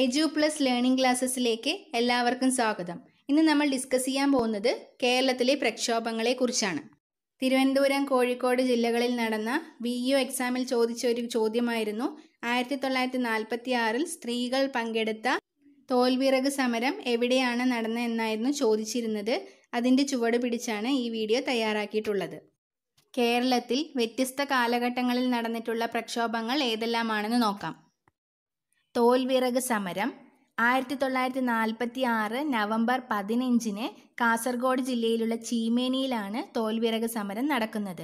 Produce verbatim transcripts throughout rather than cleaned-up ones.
Eduplus Learning Classes ലേക്ക് എല്ലാവർക്കും സ്വാഗതം. ഇന്ന് നമ്മൾ ഡിസ്കസ് ചെയ്യാൻ പോകുന്നത് കേരളത്തിലെ പ്രക്ഷോഭങ്ങളെ കുറിച്ചാണ്. തിരുവനന്തപുരം കോഴിക്കോട് ജില്ലകളിൽ നടന്ന വി ഇ ഒ എക്സാമിൽ ചോദിച്ച ഒരു ചോദ്യമായിരുന്നു ആയിരത്തി തൊള്ളായിരത്തി നാൽപ്പത്തി ആറിൽ സ്ത്രീകൾ പങ്കെടുത്ത തോൽവിറക് സമരം എവിടെയാണ് നടന്നതെന്നായിരുന്നു ചോദിച്ചിരുന്നത്. അതിൻ്റെ ചുവട് പിടിച്ചാണ് ഈ വീഡിയോ തയ്യാറാക്കിയിട്ടുള്ളത്. കേരളത്തിൽ വ്യത്യസ്ത കാലഘട്ടങ്ങളിൽ നടന്നിട്ടുള്ള പ്രക്ഷോഭങ്ങൾ ഏതെല്ലാമാണെന്ന് നോക്കാം. തോൽവിറക് സമരം ആയിരത്തി തൊള്ളായിരത്തി നാൽപ്പത്തി ആറ് നവംബർ പതിനഞ്ചിന് കാസർഗോഡ് ജില്ലയിലുള്ള ചീമേനിയിലാണ് തോൽവിറക് സമരം നടക്കുന്നത്.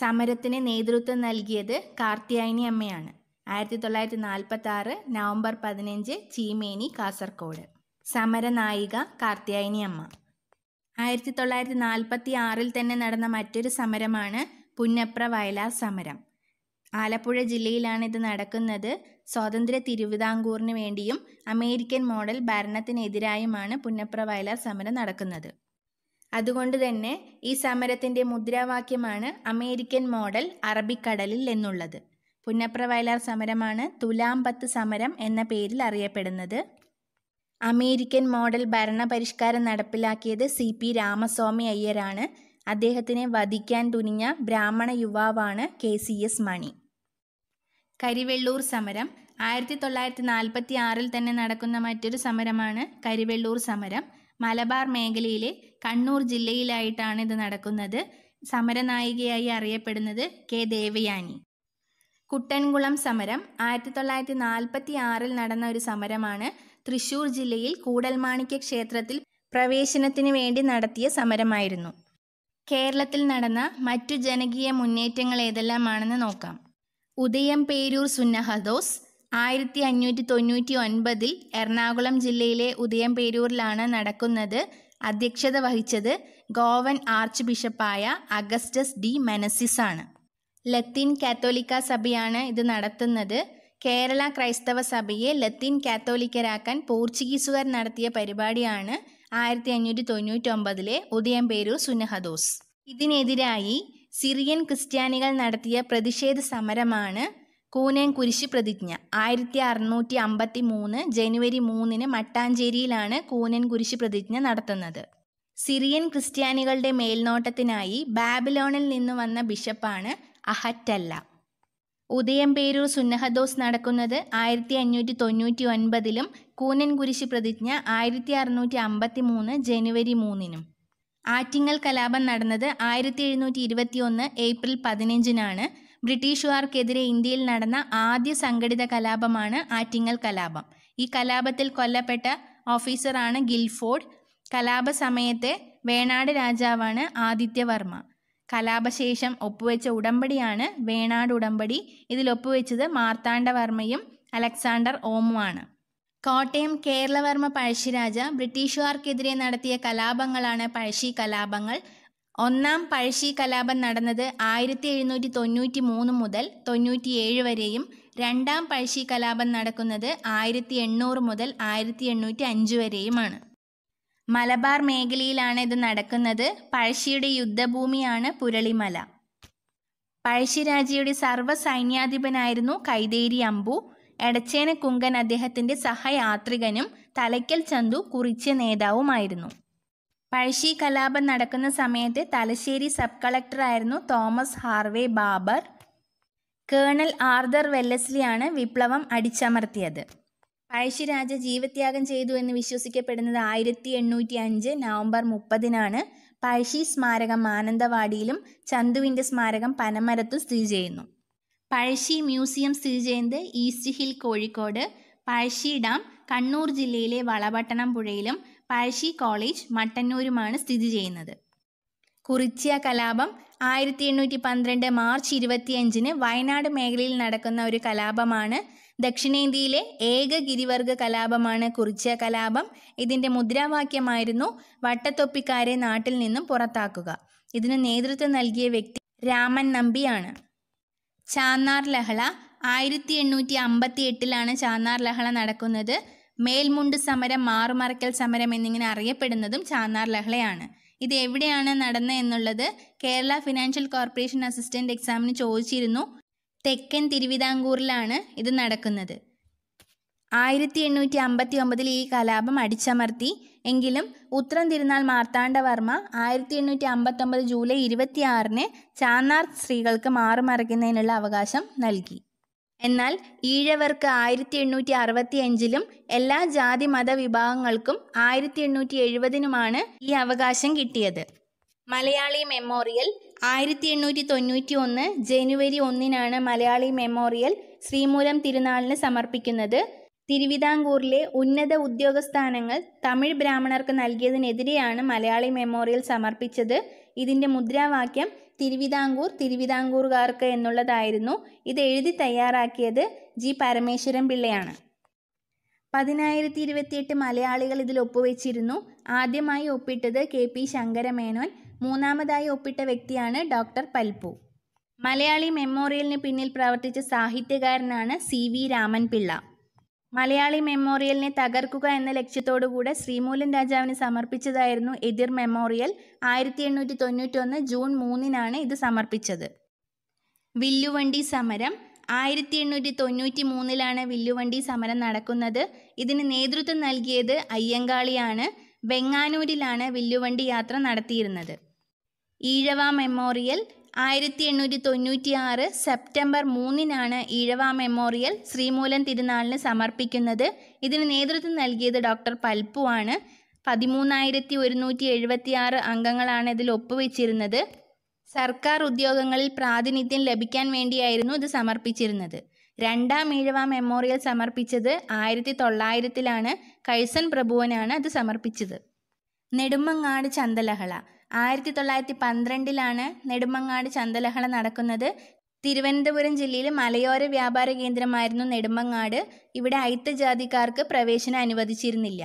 സമരത്തിന് നേതൃത്വം നൽകിയത് കാർത്യായനി അമ്മയാണ്. ആയിരത്തി തൊള്ളായിരത്തി നാൽപ്പത്തി ആറ് നവംബർ പതിനഞ്ച് ചീമേനി കാസർഗോഡ്. സമരനായിക കാർത്യായനി അമ്മ. ആയിരത്തി തൊള്ളായിരത്തി നാൽപ്പത്തി ആറിൽ തന്നെ നടന്ന മറ്റൊരു സമരമാണ് പുന്നപ്ര വയലാർ സമരം. ആലപ്പുഴ ജില്ലയിലാണ് ഇത് നടക്കുന്നത്. സ്വാതന്ത്ര്യ തിരുവിതാംകൂറിന് വേണ്ടിയും അമേരിക്കൻ മോഡൽ ഭരണത്തിനെതിരായുമാണ് പുന്നപ്ര വയലാർ സമരം നടക്കുന്നത്. അതുകൊണ്ട് തന്നെ ഈ സമരത്തിൻ്റെ മുദ്രാവാക്യമാണ് അമേരിക്കൻ മോഡൽ അറബിക്കടലിൽ എന്നുള്ളത്. പുന്നപ്ര വയലാർ സമരമാണ് തുലാം പത്ത് സമരം എന്ന പേരിൽ അറിയപ്പെടുന്നത്. അമേരിക്കൻ മോഡൽ ഭരണപരിഷ്കാരം നടപ്പിലാക്കിയത് സി പി രാമസ്വാമി അയ്യരാണ്. അദ്ദേഹത്തിനെ വധിക്കാൻ തുനിഞ്ഞ ബ്രാഹ്മണ യുവാവാണ് K C S Mani. Karivellur സമരം ആയിരത്തി തൊള്ളായിരത്തി നാൽപ്പത്തി ആറിൽ തന്നെ നടക്കുന്ന മറ്റൊരു സമരമാണ് കരിവെള്ളൂർ സമരം. മലബാർ മേഖലയിലെ കണ്ണൂർ ജില്ലയിലായിട്ടാണ് ഇത് നടക്കുന്നത്. സമരനായികയായി അറിയപ്പെടുന്നത് കെ ദേവയാനി. കുട്ടൻകുളം സമരം ആയിരത്തി തൊള്ളായിരത്തി നാൽപ്പത്തി ആറിൽ നടന്ന ഒരു സമരമാണ്. തൃശ്ശൂർ ജില്ലയിൽ കൂടൽമാണിക്യ ക്ഷേത്രത്തിൽ പ്രവേശനത്തിന് വേണ്ടി നടത്തിയ സമരമായിരുന്നു. കേരളത്തിൽ നടന്ന മറ്റു ജനകീയ മുന്നേറ്റങ്ങൾ ഏതെല്ലാമാണെന്ന് നോക്കാം. ഉദയം പേരൂർ സുന്നഹദോസ് ആയിരത്തി അഞ്ഞൂറ്റി തൊണ്ണൂറ്റി ഒൻപതിൽ എറണാകുളം ജില്ലയിലെ ഉദയം പേരൂരിലാണ് നടക്കുന്നത്. അധ്യക്ഷത വഹിച്ചത് ഗോവൻ ആർച്ച് ബിഷപ്പായ അഗസ്റ്റസ് ഡി മെനസിസ് ആണ്. ലത്തീൻ കാത്തോലിക്ക സഭയാണ് ഇത് നടത്തുന്നത്. കേരള ക്രൈസ്തവ സഭയെ ലത്തീൻ കാത്തോലിക്കരാക്കാൻ പോർച്ചുഗീസുകാർ നടത്തിയ പരിപാടിയാണ് ആയിരത്തി അഞ്ഞൂറ്റി തൊണ്ണൂറ്റി ഒമ്പതിലെ ഉദയം പേരൂർ സുന്നഹദോസ്. ഇതിനെതിരായി സിറിയൻ ക്രിസ്ത്യാനികൾ നടത്തിയ പ്രതിഷേധ സമരമാണ് കൂനൻ കുരിശ് പ്രതിജ്ഞ. ആയിരത്തി അറുന്നൂറ്റി അമ്പത്തി മൂന്ന് ജനുവരി മൂന്നിന് മട്ടാഞ്ചേരിയിലാണ് കൂനൻ കുരിശ് പ്രതിജ്ഞ നടത്തുന്നത്. സിറിയൻ ക്രിസ്ത്യാനികളുടെ മേൽനോട്ടത്തിനായി ബാബിലോണിൽ നിന്ന് വന്ന ബിഷപ്പാണ് അഹറ്റല്ല. ഉദയം പേരൂർ സുന്നഹദോസ് നടക്കുന്നത് ആയിരത്തി അഞ്ഞൂറ്റി തൊണ്ണൂറ്റി ഒൻപതിലും കൂനൻ കുരിശ് പ്രതിജ്ഞ ആയിരത്തി അറുന്നൂറ്റി അമ്പത്തി മൂന്ന് ജനുവരി മൂന്നിനും. ആറ്റിങ്ങൽ കലാപം നടന്നത് ആയിരത്തി എഴുന്നൂറ്റി ഇരുപത്തി ഒന്ന് ഏപ്രിൽ പതിനഞ്ചിനാണ്. ബ്രിട്ടീഷുകാർക്കെതിരെ ഇന്ത്യയിൽ നടന്ന ആദ്യ സംഘടിത കലാപമാണ് ആറ്റിങ്ങൽ കലാപം. ഈ കലാപത്തിൽ കൊല്ലപ്പെട്ട ഓഫീസറാണ് ഗിൽഫോർഡ്. കലാപ സമയത്തെ വേണാട് രാജാവാണ് ആദിത്യവർമ്മ. കലാപശേഷം ഒപ്പുവെച്ച ഉടമ്പടിയാണ് വേണാട് ഉടമ്പടി. ഇതിൽ ഒപ്പുവെച്ചത് മാർത്താണ്ഡവർമ്മയും അലക്സാണ്ടർ ഓമുമാണ്. കോട്ടയം കേരളവർമ്മ പഴശ്ശിരാജ ബ്രിട്ടീഷുകാർക്കെതിരെ നടത്തിയ കലാപങ്ങളാണ് പഴശ്ശി കലാപങ്ങൾ. ഒന്നാം പഴശ്ശി കലാപം നടന്നത് ആയിരത്തി എഴുന്നൂറ്റി തൊണ്ണൂറ്റി മൂന്ന് മുതൽ തൊണ്ണൂറ്റിയേഴ് വരെയും രണ്ടാം പഴശ്ശി കലാപം നടക്കുന്നത് ആയിരത്തി എണ്ണൂറ് മുതൽ ആയിരത്തി എണ്ണൂറ്റി അഞ്ച് വരെയുമാണ്. മലബാർ മേഖലയിലാണ് ഇത് നടക്കുന്നത്. പഴശ്ശിയുടെ യുദ്ധഭൂമിയാണ് പുരളിമല. പഴശ്ശിരാജയുടെ സർവ്വ സൈന്യാധിപനായിരുന്നു കൈതേരി അമ്പു. എടച്ചേന കുങ്കൻ അദ്ദേഹത്തിൻ്റെ സഹയാത്രികനും തലയ്ക്കൽ ചന്തു കുറിച്യ നേതാവുമായിരുന്നു. പഴശ്ശി കലാപം നടക്കുന്ന സമയത്ത് തലശ്ശേരി സബ് കളക്ടറായിരുന്നു Thomas Harvey Baber. Colonel Arthur വെല്ലസ്ലിയാണ് വിപ്ലവം അടിച്ചമർത്തിയത്. പഴശ്ശിരാജ ജീവത്യാഗം ചെയ്തു എന്ന് വിശ്വസിക്കപ്പെടുന്നത് ആയിരത്തി എണ്ണൂറ്റി അഞ്ച് നവംബർ മുപ്പതിനാണ്. പഴശ്ശി സ്മാരകം മാനന്തവാടിയിലും ചന്തുവിൻ്റെ സ്മാരകം പനമരത്തും സ്ഥിതി ചെയ്യുന്നു. പഴശ്ശി മ്യൂസിയം സ്ഥിതി ചെയ്യുന്നത് east hill Kozhikode. Pazhassi dam Kannur ജില്ലയിലെ വളപട്ടണം പുഴയിലും പഴശ്ശി കോളേജ് മട്ടന്നൂരുമാണ് സ്ഥിതി ചെയ്യുന്നത്. കുറിച്യ കലാപം ആയിരത്തി എണ്ണൂറ്റി പന്ത്രണ്ട് മാർച്ച് ഇരുപത്തിയഞ്ചിന് വയനാട് മേഖലയിൽ നടക്കുന്ന ഒരു കലാപമാണ്. ദക്ഷിണേന്ത്യയിലെ ഏക ഗിരിവർഗ കലാപമാണ് കുറിച്യ കലാപം. ഇതിൻ്റെ മുദ്രാവാക്യമായിരുന്നു വട്ടത്തൊപ്പിക്കാരെ നാട്ടിൽ നിന്നും പുറത്താക്കുക. ഇതിന് നേതൃത്വം നൽകിയ വ്യക്തി രാമൻ നമ്പിയാണ്. ചാന്നാർ ലഹള ആയിരത്തി എണ്ണൂറ്റി അമ്പത്തി എട്ടിലാണ് ചാന്നാർ ലഹള നടക്കുന്നത്. മേൽമുണ്ട് സമരം, മാറുമറയ്ക്കൽ സമരം എന്നിങ്ങനെ അറിയപ്പെടുന്നതും ചാന്നാർ ലഹളയാണ്. ഇത് എവിടെയാണ് നടന്നത് എന്നുള്ളത് കേരള ഫിനാൻഷ്യൽ കോർപ്പറേഷൻ അസിസ്റ്റൻ്റ് എക്സാമിന് ചോദിച്ചിരുന്നു. തെക്കൻ തിരുവിതാംകൂറിലാണ് ഇത് നടക്കുന്നത്. ആയിരത്തി എണ്ണൂറ്റി അമ്പത്തി ഒമ്പതിൽ ഈ കലാപം അടിച്ചമർത്തി എങ്കിലും ഉത്രം തിരുനാൾ മാർത്താണ്ഡവർമ്മ ആയിരത്തി എണ്ണൂറ്റി അമ്പത്തൊമ്പത് ജൂലൈ ഇരുപത്തിയാറിന് ചാന്നാർ സ്ത്രീകൾക്ക് മാറുമറയ്ക്കുന്നതിനുള്ള അവകാശം നൽകി. എന്നാൽ ഈഴവർക്ക് ആയിരത്തി എണ്ണൂറ്റി അറുപത്തി അഞ്ചിലും എല്ലാ ജാതി മത വിഭാഗങ്ങൾക്കും ആയിരത്തി എണ്ണൂറ്റി എഴുപതിനുമാണ് ഈ അവകാശം കിട്ടിയത്. മലയാളി മെമ്മോറിയൽ ആയിരത്തി എണ്ണൂറ്റി തൊണ്ണൂറ്റി ഒന്ന് ജനുവരി ഒന്നിനാണ് മലയാളി മെമ്മോറിയൽ ശ്രീമൂലം തിരുനാളിന് സമർപ്പിക്കുന്നത്. തിരുവിതാംകൂറിലെ ഉന്നത ഉദ്യോഗസ്ഥാനങ്ങൾ തമിഴ് ബ്രാഹ്മണർക്ക് നൽകിയതിനെതിരെയാണ് മലയാളി മെമ്മോറിയൽ സമർപ്പിച്ചത്. ഇതിൻ്റെ മുദ്രാവാക്യം തിരുവിതാംകൂർ തിരുവിതാംകൂറുകാർക്ക് എന്നുള്ളതായിരുന്നു. ഇത് എഴുതി തയ്യാറാക്കിയത് ജി പരമേശ്വരൻ പിള്ളയാണ്. പതിനായിരത്തി ഇരുപത്തിയെട്ട് മലയാളികൾ ഇതിൽ ഒപ്പുവെച്ചിരുന്നു. ആദ്യമായി ഒപ്പിട്ടത് കെ പി ശങ്കരമേനോൻ. മൂന്നാമതായി ഒപ്പിട്ട വ്യക്തിയാണ് ഡോക്ടർ പൽപ്പു. മലയാളി മെമ്മോറിയലിന് പിന്നിൽ പ്രവർത്തിച്ച സാഹിത്യകാരനാണ് സി വി രാമൻപിള്ള. മലയാളി മെമ്മോറിയലിനെ തകർക്കുക എന്ന ലക്ഷ്യത്തോടുകൂടെ ശ്രീമൂലൻ രാജാവിന് സമർപ്പിച്ചതായിരുന്നു എതിർ മെമ്മോറിയൽ. ആയിരത്തി എണ്ണൂറ്റി തൊണ്ണൂറ്റൊന്ന് ജൂൺ മൂന്നിനാണ് ഇത് സമർപ്പിച്ചത്. വില്ലുവണ്ടി സമരം ആയിരത്തി എണ്ണൂറ്റി തൊണ്ണൂറ്റി മൂന്നിലാണ് വില്ലുവണ്ടി സമരം നടക്കുന്നത്. ഇതിന് നേതൃത്വം നൽകിയത് അയ്യങ്കാളിയാണ്. വെങ്ങാനൂരിലാണ് വില്ലുവണ്ടി യാത്ര നടത്തിയിരുന്നത്. ഈഴവ മെമ്മോറിയൽ ആയിരത്തി എണ്ണൂറ്റി തൊണ്ണൂറ്റി ആറ് സെപ്റ്റംബർ മൂന്നിനാണ് ഈഴവ മെമ്മോറിയൽ ശ്രീമൂലൻ തിരുനാളിന് സമർപ്പിക്കുന്നത്. ഇതിന് നേതൃത്വം നൽകിയത് ഡോക്ടർ പൽപ്പു ആണ്. പതിമൂന്നായിരത്തി ഒരുന്നൂറ്റി എഴുപത്തി ആറ് അംഗങ്ങളാണ് ഇതിൽ ഒപ്പുവെച്ചിരുന്നത്. സർക്കാർ ഉദ്യോഗങ്ങളിൽ പ്രാതിനിധ്യം ലഭിക്കാൻ വേണ്ടിയായിരുന്നു ഇത് സമർപ്പിച്ചിരുന്നത്. രണ്ടാം ഈഴവ മെമ്മോറിയൽ സമർപ്പിച്ചത് ആയിരത്തി തൊള്ളായിരത്തിലാണ്. കഴ്സൺ പ്രഭുവനാണ് അത് സമർപ്പിച്ചത്. നെടുമങ്ങാട് ചന്തലഹള ആയിരത്തി തൊള്ളായിരത്തി പന്ത്രണ്ടിലാണ് നെടുമങ്ങാട് ചന്തലഹള നടക്കുന്നത്. തിരുവനന്തപുരം ജില്ലയിലെ മലയോര വ്യാപാര കേന്ദ്രമായിരുന്നു നെടുമങ്ങാട്. ഇവിടെ അയിത്തജാതിക്കാർക്ക് പ്രവേശനം അനുവദിച്ചിരുന്നില്ല.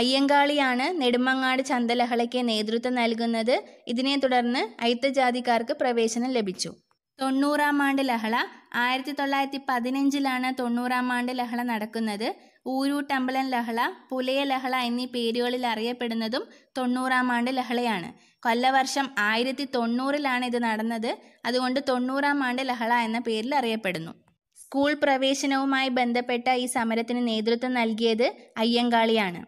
അയ്യങ്കാളിയാണ് നെടുമങ്ങാട് ചന്തലഹളയ്ക്ക് നേതൃത്വം നൽകുന്നത്. ഇതിനെ തുടർന്ന് അയിത്തജാതിക്കാർക്ക് പ്രവേശനം ലഭിച്ചു. തൊണ്ണൂറാം ആണ്ട് ലഹള ആയിരത്തി തൊള്ളായിരത്തി പതിനഞ്ചിലാണ് തൊണ്ണൂറാം ആണ്ട് ലഹള നടക്കുന്നത്. ഊരൂട്ടമ്പലൻ ലഹള, പുലയ ലഹള എന്നീ പേരുകളിൽ അറിയപ്പെടുന്നതും തൊണ്ണൂറാം ആണ്ട് ലഹളയാണ്. കൊല്ലവർഷം ആയിരത്തി തൊണ്ണൂറിലാണ് ഇത് നടന്നത്. അതുകൊണ്ട് തൊണ്ണൂറാം ആണ്ട് ലഹള എന്ന പേരിൽ അറിയപ്പെടുന്നു. സ്കൂൾ പ്രവേശനവുമായി ബന്ധപ്പെട്ട ഈ സമരത്തിന് നേതൃത്വം നൽകിയത് അയ്യങ്കാളിയാണ്.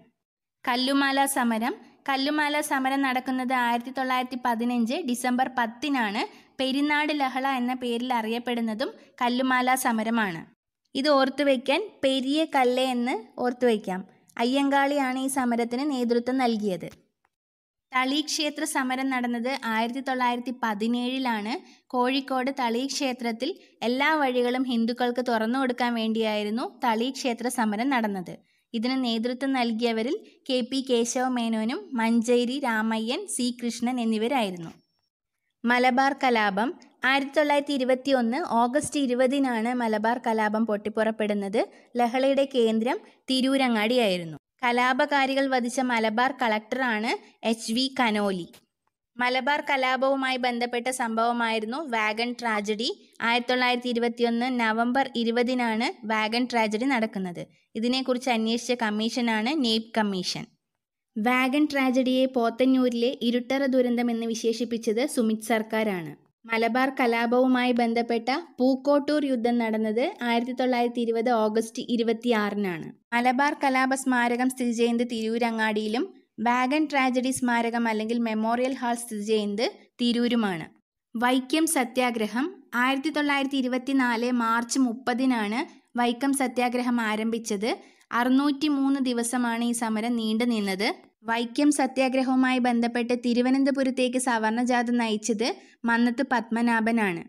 കല്ലുമാല സമരം കല്ലുമാല സമരം നടക്കുന്നത് ആയിരത്തി തൊള്ളായിരത്തി പതിനഞ്ച് ഡിസംബർ പത്തിനാണ്. പെരിനാട് ലഹള എന്ന പേരിൽ അറിയപ്പെടുന്നതും കല്ലുമാല സമരമാണ്. ഇത് ഓർത്തുവയ്ക്കാൻ പെരിയ കല്ല് എന്ന് ഓർത്തുവയ്ക്കാം. അയ്യങ്കാളിയാണ് ഈ സമരത്തിന് നേതൃത്വം നൽകിയത്. തളീക്ഷേത്ര സമരം നടന്നത് ആയിരത്തി തൊള്ളായിരത്തി പതിനേഴിലാണ്. കോഴിക്കോട് തളീക്ഷേത്രത്തിൽ എല്ലാ വഴികളും ഹിന്ദുക്കൾക്ക് തുറന്നു കൊടുക്കാൻ വേണ്ടിയായിരുന്നു തളീക്ഷേത്ര സമരം നടന്നത്. ഇതിന് നേതൃത്വം നൽകിയവരിൽ കെ പി കേശവ മേനോനും മഞ്ചേരി രാമയ്യൻ, സി കൃഷ്ണൻ എന്നിവരായിരുന്നു. മലബാർ കലാപം ആയിരത്തി തൊള്ളായിരത്തി ഇരുപത്തി ഒന്ന് ഓഗസ്റ്റ് ഇരുപതിനാണ് മലബാർ കലാപം പൊട്ടിപ്പുറപ്പെടുന്നത്. ലഹളയുടെ കേന്ദ്രം തിരൂരങ്ങാടിയായിരുന്നു. കലാപകാരികൾ വധിച്ച മലബാർ കളക്ടറാണ് എച്ച് വി കനോലി. മലബാർ കലാപവുമായി ബന്ധപ്പെട്ട സംഭവമായിരുന്നു വാഗൺ ട്രാജഡി. ആയിരത്തി തൊള്ളായിരത്തി ഇരുപത്തിയൊന്ന് നവംബർ ഇരുപതിനാണ് വാഗൺ ട്രാജഡി നടക്കുന്നത്. ഇതിനെക്കുറിച്ച് അന്വേഷിച്ച കമ്മീഷനാണ് നേപ് കമ്മീഷൻ. വാഗൺ ട്രാജഡിയെ പോത്തന്നൂരിലെ ഇരുട്ടറ ദുരന്തം എന്ന് വിശേഷിപ്പിച്ചത് സുമിത് സർക്കാരാണ്. മലബാർ കലാപവുമായി ബന്ധപ്പെട്ട പൂക്കോട്ടൂർ യുദ്ധം നടന്നത് ആയിരത്തി തൊള്ളായിരത്തി ഇരുപത് ഓഗസ്റ്റ് ഇരുപത്തിയാറിനാണ്. മലബാർ കലാപ സ്മാരകം സ്ഥിതി ചെയ്യുന്നത് തിരൂരങ്ങാടിയിലും വാഗൺ ട്രാജഡി സ്മാരകം അല്ലെങ്കിൽ മെമ്മോറിയൽ ഹാൾ സ്ഥിതി ചെയ്യുന്നത് തിരൂരുമാണ്. വൈക്കം സത്യാഗ്രഹം ആയിരത്തി തൊള്ളായിരത്തി ഇരുപത്തിനാല് മാർച്ച് മുപ്പതിനാണ് വൈക്കം സത്യാഗ്രഹം ആരംഭിച്ചത്. അറുന്നൂറ്റി മൂന്ന് ദിവസമാണ് ഈ സമരം നീണ്ടു നിന്നത്. വൈക്കം സത്യാഗ്രഹവുമായി ബന്ധപ്പെട്ട് തിരുവനന്തപുരത്തേക്ക് സവർണജാഥ നയിച്ചത് മന്നത്ത് പത്മനാഭനാണ്.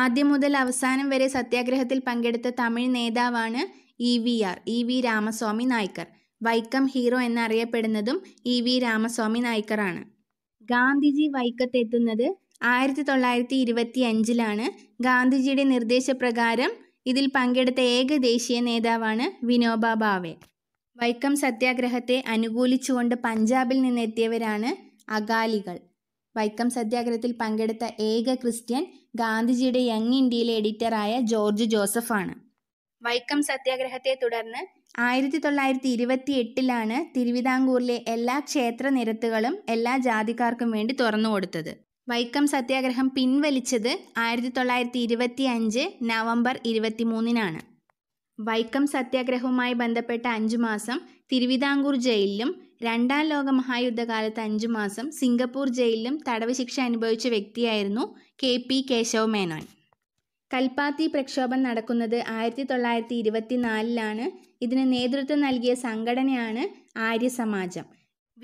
ആദ്യം മുതൽ അവസാനം വരെ സത്യാഗ്രഹത്തിൽ പങ്കെടുത്ത തമിഴ് നേതാവാണ് E V R E V Ramaswamy Naicker. Vaikom hero എന്നറിയപ്പെടുന്നതും ഇ വി രാമസ്വാമി നായ്ക്കറാണ്. ഗാന്ധിജി വൈക്കത്തെത്തുന്നത് ആയിരത്തി തൊള്ളായിരത്തി ഇരുപത്തി അഞ്ചിലാണ്. ഗാന്ധിജിയുടെ നിർദ്ദേശപ്രകാരം ഇതിൽ പങ്കെടുത്ത ഏക ദേശീയ നേതാവാണ് വിനോബ ഭാവെ. വൈക്കം സത്യാഗ്രഹത്തെ അനുകൂലിച്ചുകൊണ്ട് പഞ്ചാബിൽ നിന്നെത്തിയവരാണ് അകാലികൾ. വൈക്കം സത്യാഗ്രഹത്തിൽ പങ്കെടുത്ത ഏക ക്രിസ്ത്യൻ ഗാന്ധിജിയുടെ യങ് ഇന്ത്യയിലെ എഡിറ്ററായ ജോർജ് ജോസഫാണ്. വൈക്കം സത്യാഗ്രഹത്തെ തുടർന്ന് ആയിരത്തി തൊള്ളായിരത്തി ഇരുപത്തി എട്ടിലാണ് തിരുവിതാംകൂറിലെ എല്ലാ ക്ഷേത്ര നിരത്തുകളും എല്ലാ ജാതിക്കാർക്കും വേണ്ടി തുറന്നു കൊടുത്തത്. വൈക്കം സത്യാഗ്രഹം പിൻവലിച്ചത് ആയിരത്തി തൊള്ളായിരത്തി ഇരുപത്തി അഞ്ച് നവംബർ ഇരുപത്തി മൂന്നിനാണ്. വൈക്കം സത്യാഗ്രഹവുമായി ബന്ധപ്പെട്ട അഞ്ച് മാസം തിരുവിതാംകൂർ ജയിലിലും രണ്ടാം ലോക മഹായുദ്ധകാലത്ത് അഞ്ച് മാസം സിംഗപ്പൂർ ജയിലിലും തടവ് ശിക്ഷ അനുഭവിച്ച വ്യക്തിയായിരുന്നു കെ പി കേശവ മേനോൻ. കൽപ്പാത്തി പ്രക്ഷോഭം നടക്കുന്നത് ആയിരത്തി തൊള്ളായിരത്തി ഇരുപത്തിനാലിലാണ്. ഇതിന് നേതൃത്വം നൽകിയ സംഘടനയാണ് ആര്യസമാജം.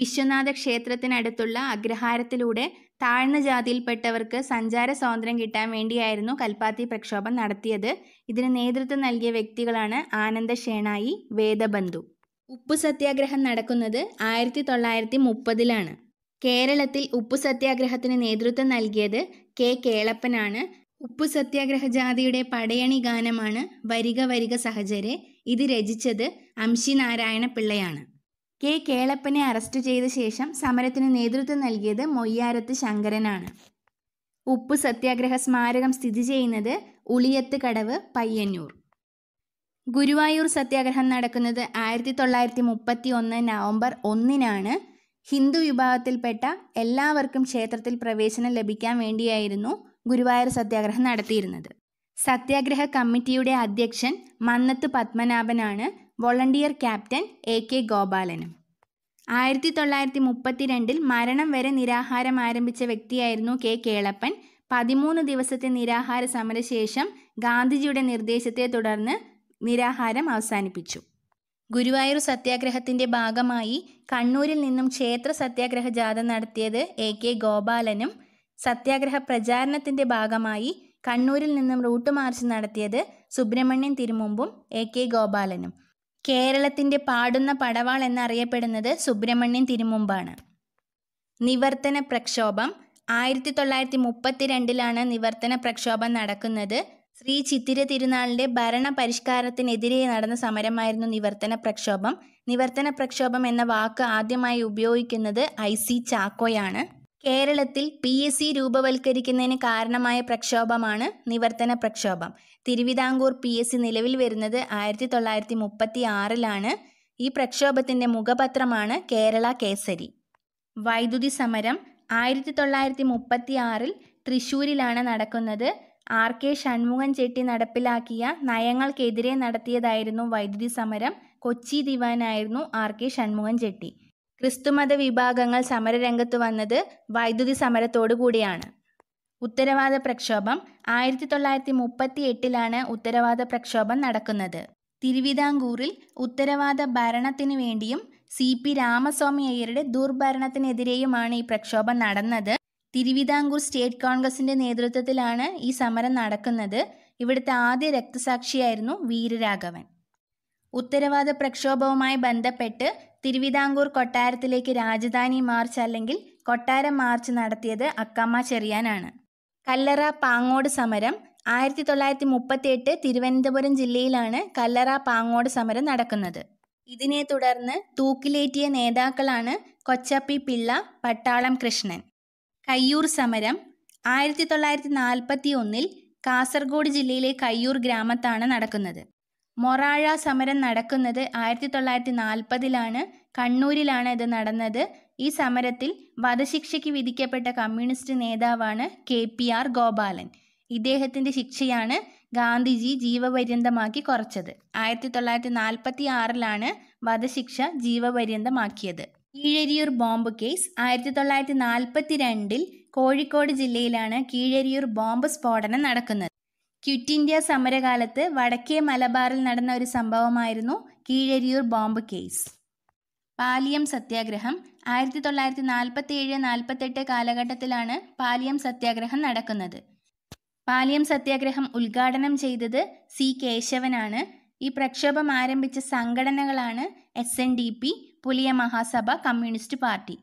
വിശ്വനാഥ ക്ഷേത്രത്തിനടുത്തുള്ള അഗ്രഹാരത്തിലൂടെ താഴ്ന്ന ജാതിയിൽപ്പെട്ടവർക്ക് സഞ്ചാര സ്വാതന്ത്ര്യം കിട്ടാൻ വേണ്ടിയായിരുന്നു കൽപ്പാത്തി പ്രക്ഷോഭം നടത്തിയത്. ഇതിന് നേതൃത്വം നൽകിയ വ്യക്തികളാണ് ആനന്ദ ഷേണായി, വേദബന്ധു. ഉപ്പു സത്യാഗ്രഹം നടക്കുന്നത് ആയിരത്തി തൊള്ളായിരത്തി മുപ്പതിലാണ്. കേരളത്തിൽ ഉപ്പു സത്യാഗ്രഹത്തിന് നേതൃത്വം നൽകിയത് കെ കേളപ്പനാണ്. ഉപ്പു സത്യാഗ്രഹ ജാതിയുടെ പടയണി ഗാനമാണ് വരിക വരിക സഹചരെ. ഇത് രചിച്ചത് അംശി നാരായണ പിള്ളയാണ്. കെ കേളപ്പനെ അറസ്റ്റ് ചെയ്ത ശേഷം സമരത്തിന് നേതൃത്വം നൽകിയത് മൊയ്യാരത്ത് ശങ്കരനാണ്. ഉപ്പു സത്യാഗ്രഹ സ്മാരകം സ്ഥിതി ചെയ്യുന്നത് ഉളിയത്ത് കടവ്, പയ്യന്നൂർ. ഗുരുവായൂർ സത്യാഗ്രഹം നടക്കുന്നത് ആയിരത്തി തൊള്ളായിരത്തി മുപ്പത്തി ഒന്ന് നവംബർ ഒന്നിനാണ്. ഹിന്ദു വിഭാഗത്തിൽപ്പെട്ട എല്ലാവർക്കും ക്ഷേത്രത്തിൽ പ്രവേശനം ലഭിക്കാൻ വേണ്ടിയായിരുന്നു ഗുരുവായൂർ സത്യാഗ്രഹം നടത്തിയിരുന്നത്. സത്യാഗ്രഹ കമ്മിറ്റിയുടെ അധ്യക്ഷൻ മന്നത്ത് പത്മനാഭനാണ്, വോളണ്ടിയർ ക്യാപ്റ്റൻ എ കെ ഗോപാലനും. ആയിരത്തി തൊള്ളായിരത്തി മുപ്പത്തിരണ്ടിൽ മരണം വരെ നിരാഹാരം ആരംഭിച്ച വ്യക്തിയായിരുന്നു കെ കേളപ്പൻ. പതിമൂന്ന് ദിവസത്തെ നിരാഹാര സമരശേഷം ഗാന്ധിജിയുടെ നിർദ്ദേശത്തെ തുടർന്ന് നിരാഹാരം അവസാനിപ്പിച്ചു. ഗുരുവായൂർ സത്യാഗ്രഹത്തിൻ്റെ ഭാഗമായി കണ്ണൂരിൽ നിന്നും ക്ഷേത്ര സത്യാഗ്രഹ ജാഥ നടത്തിയത് എ കെ ഗോപാലനും സത്യാഗ്രഹ പ്രചാരണത്തിൻ്റെ ഭാഗമായി കണ്ണൂരിൽ നിന്നും റൂട്ട് മാർച്ച് നടത്തിയത് സുബ്രഹ്മണ്യൻ തിരുമുമ്പും എ കെ ഗോപാലനും. കേരളത്തിൻ്റെ പാടുന്ന പടവാൾ എന്നറിയപ്പെടുന്നത് സുബ്രഹ്മണ്യൻ തിരുമുമ്പാണ്. നിവർത്തന പ്രക്ഷോഭം ആയിരത്തി തൊള്ളായിരത്തി മുപ്പത്തിരണ്ടിലാണ് നിവർത്തന പ്രക്ഷോഭം നടക്കുന്നത്. ശ്രീ ചിത്തിര തിരുനാളിൻ്റെ ഭരണ പരിഷ്കാരത്തിനെതിരെ നടന്ന സമരമായിരുന്നു നിവർത്തന പ്രക്ഷോഭം. നിവർത്തന പ്രക്ഷോഭം എന്ന വാക്ക് ആദ്യമായി ഉപയോഗിക്കുന്നത് ഐ സി ചാക്കോയാണ്. കേരളത്തിൽ പി എസ് സി രൂപവൽക്കരിക്കുന്നതിന് കാരണമായ പ്രക്ഷോഭമാണ് നിവർത്തന പ്രക്ഷോഭം. തിരുവിതാംകൂർ പി എസ് സി നിലവിൽ വരുന്നത് ആയിരത്തി തൊള്ളായിരത്തി മുപ്പത്തി ആറിലാണ്. ഈ പ്രക്ഷോഭത്തിൻ്റെ മുഖപത്രമാണ് കേരള കേസരി. വൈദ്യുതി സമരം ആയിരത്തി തൊള്ളായിരത്തി മുപ്പത്തി ആറിൽ തൃശ്ശൂരിലാണ് നടക്കുന്നത്. ആർ കെ ഷൺമുഖൻ ചെട്ടി നടപ്പിലാക്കിയ നയങ്ങൾക്കെതിരെ നടത്തിയതായിരുന്നു വൈദ്യുതി സമരം. കൊച്ചി ദിവാനായിരുന്നു ആർ കെ ഷൺമുഖൻ ചെട്ടി. ക്രിസ്തുമത വിഭാഗങ്ങൾ സമരരംഗത്ത് വന്നത് വൈദ്യുതി സമരത്തോടു കൂടിയാണ്. ഉത്തരവാദ പ്രക്ഷോഭം ആയിരത്തി തൊള്ളായിരത്തി മുപ്പത്തി എട്ടിലാണ് ഉത്തരവാദ പ്രക്ഷോഭം നടക്കുന്നത്. തിരുവിതാംകൂറിൽ ഉത്തരവാദ ഭരണത്തിനു വേണ്ടിയും സി പി രാമസ്വാമി അയ്യരുടെ ദുർഭരണത്തിനെതിരെയുമാണ് ഈ പ്രക്ഷോഭം നടന്നത്. തിരുവിതാംകൂർ സ്റ്റേറ്റ് കോൺഗ്രസിൻ്റെ നേതൃത്വത്തിലാണ് ഈ സമരം നടക്കുന്നത്. ഇവിടുത്തെ ആദ്യ രക്തസാക്ഷിയായിരുന്നു വീരരാഘവൻ. ഉത്തരവാദ പ്രക്ഷോഭവുമായി ബന്ധപ്പെട്ട് തിരുവിതാംകൂർ കൊട്ടാരത്തിലേക്ക് രാജധാനി മാർച്ച് അല്ലെങ്കിൽ കൊട്ടാരം മാർച്ച് നടത്തിയത് അക്കമ്മ ചെറിയാനാണ്. കല്ലറ പാങ്ങോട് സമരം ആയിരത്തി തൊള്ളായിരത്തി മുപ്പത്തി എട്ട് തിരുവനന്തപുരം ജില്ലയിലാണ് കല്ലറ പാങ്ങോട് സമരം നടക്കുന്നത്. ഇതിനെ തുടർന്ന് തൂക്കിലേറ്റിയ നേതാക്കളാണ് കൊച്ചപ്പി പിള്ള, പട്ടാളം കൃഷ്ണൻ. കയ്യൂർ സമരം ആയിരത്തി തൊള്ളായിരത്തി നാൽപ്പത്തി ഒന്നിൽ കാസർഗോഡ് ജില്ലയിലെ കയ്യൂർ ഗ്രാമത്താണ് നടക്കുന്നത്. മൊറാഴ സമരം നടക്കുന്നത് ആയിരത്തി തൊള്ളായിരത്തി നാൽപ്പതിലാണ്. കണ്ണൂരിലാണ് ഇത് നടന്നത്. ഈ സമരത്തിൽ വധശിക്ഷയ്ക്ക് വിധിക്കപ്പെട്ട കമ്മ്യൂണിസ്റ്റ് നേതാവാണ് കെ പി ആർ ഗോപാലൻ. ഇദ്ദേഹത്തിൻ്റെ ശിക്ഷയാണ് ഗാന്ധിജി ജീവപര്യന്തമാക്കി കുറച്ചത്. ആയിരത്തി തൊള്ളായിരത്തി നാൽപ്പത്തി ആറിലാണ് വധശിക്ഷ ജീവപര്യന്തമാക്കിയത്. കീഴരിയൂർ ബോംബ് കേസ് ആയിരത്തി തൊള്ളായിരത്തി നാൽപ്പത്തി രണ്ടിൽ കോഴിക്കോട് ജില്ലയിലാണ് കീഴരിയൂർ ബോംബ് സ്ഫോടനം നടക്കുന്നത്. ക്വിറ്റ് ഇന്ത്യ സമരകാലത്ത് വടക്കേ മലബാറിൽ നടന്ന ഒരു സംഭവമായിരുന്നു കീഴരിയൂർ ബോംബ് കേസ്. പാലിയം സത്യാഗ്രഹം ആയിരത്തി തൊള്ളായിരത്തി നാൽപ്പത്തി ഏഴ് നാൽപ്പത്തെട്ട് കാലഘട്ടത്തിലാണ് പാലിയം സത്യാഗ്രഹം നടക്കുന്നത്. പാലിയം സത്യാഗ്രഹം ഉദ്ഘാടനം ചെയ്തത് സി കേശവനാണ്. ഈ പ്രക്ഷോഭം ആരംഭിച്ച സംഘടനകളാണ് S N D P, Pulaya Mahasabha, communist party.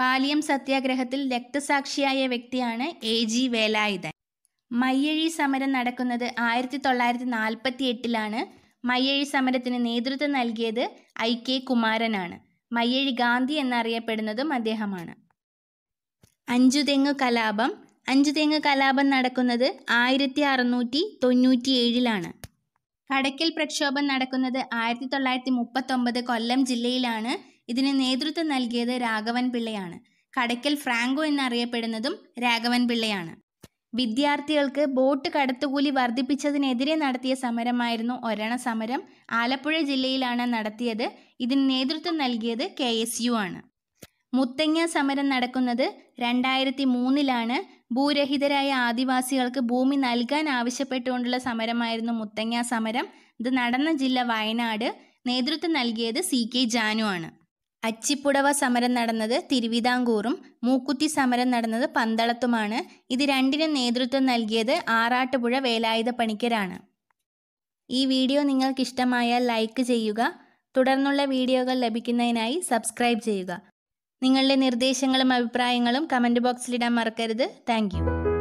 Paliyam സത്യാഗ്രഹത്തിൽ രക്തസാക്ഷിയായ വ്യക്തിയാണ് എ ജി വേലായുധൻ. മയ്യഴി സമരം നടക്കുന്നത് ആയിരത്തി തൊള്ളായിരത്തി നാൽപ്പത്തി എട്ടിലാണ്. മയ്യഴി സമരത്തിന് നേതൃത്വം നൽകിയത് ഐ കെ കുമാരനാണ്. മയ്യഴി ഗാന്ധി എന്നറിയപ്പെടുന്നതും അദ്ദേഹമാണ്. അഞ്ചുതെങ്ങ് കലാപം അഞ്ചുതെങ്ങ് കലാപം നടക്കുന്നത് ആയിരത്തി അറുന്നൂറ്റി തൊണ്ണൂറ്റി ഏഴിലാണ്. കടയ്ക്കൽ പ്രക്ഷോഭം നടക്കുന്നത് ആയിരത്തി തൊള്ളായിരത്തി മുപ്പത്തൊമ്പത് കൊല്ലം ജില്ലയിലാണ്. ഇതിന് നേതൃത്വം നൽകിയത് രാഘവൻ പിള്ളയാണ്. കടയ്ക്കൽ ഫ്രാങ്കോ എന്നറിയപ്പെടുന്നതും രാഘവൻ പിള്ളയാണ്. വിദ്യാർത്ഥികൾക്ക് ബോട്ട് കടത്തുകൂലി വർദ്ധിപ്പിച്ചതിനെതിരെ നടത്തിയ സമരമായിരുന്നു ഒരണ സമരം. ആലപ്പുഴ ജില്ലയിലാണ് നടത്തിയത്. ഇതിന് നേതൃത്വം നൽകിയത് കെ എസ് യു ആണ്. മുത്തങ്ങ സമരം നടക്കുന്നത് രണ്ടായിരത്തി മൂന്നിലാണ്. ഭൂരഹിതരായ ആദിവാസികൾക്ക് ഭൂമി നൽകാൻ ആവശ്യപ്പെട്ടുകൊണ്ടുള്ള സമരമായിരുന്നു മുത്തങ്ങ സമരം. ഇത് നടന്ന ജില്ല വയനാട്. നേതൃത്വം നൽകിയത് സി കെ ജാനു ആണ്. അച്ചിപ്പുടവ സമരം നടന്നത് തിരുവിതാംകൂറും മൂക്കുത്തി സമരം നടന്നത് പന്തളത്തുമാണ്. ഇത് രണ്ടിനും നേതൃത്വം നൽകിയത് ആറാട്ടുപുഴ വേലായുധ പണിക്കരാണ്. ഈ വീഡിയോ നിങ്ങൾക്കിഷ്ടമായാൽ ലൈക്ക് ചെയ്യുക. തുടർന്നുള്ള വീഡിയോകൾ ലഭിക്കുന്നതിനായി സബ്സ്ക്രൈബ് ചെയ്യുക. നിങ്ങളുടെ നിർദ്ദേശങ്ങളും അഭിപ്രായങ്ങളും കമൻറ്റ് ബോക്സിലിടാൻ മറക്കരുത്. Thank U.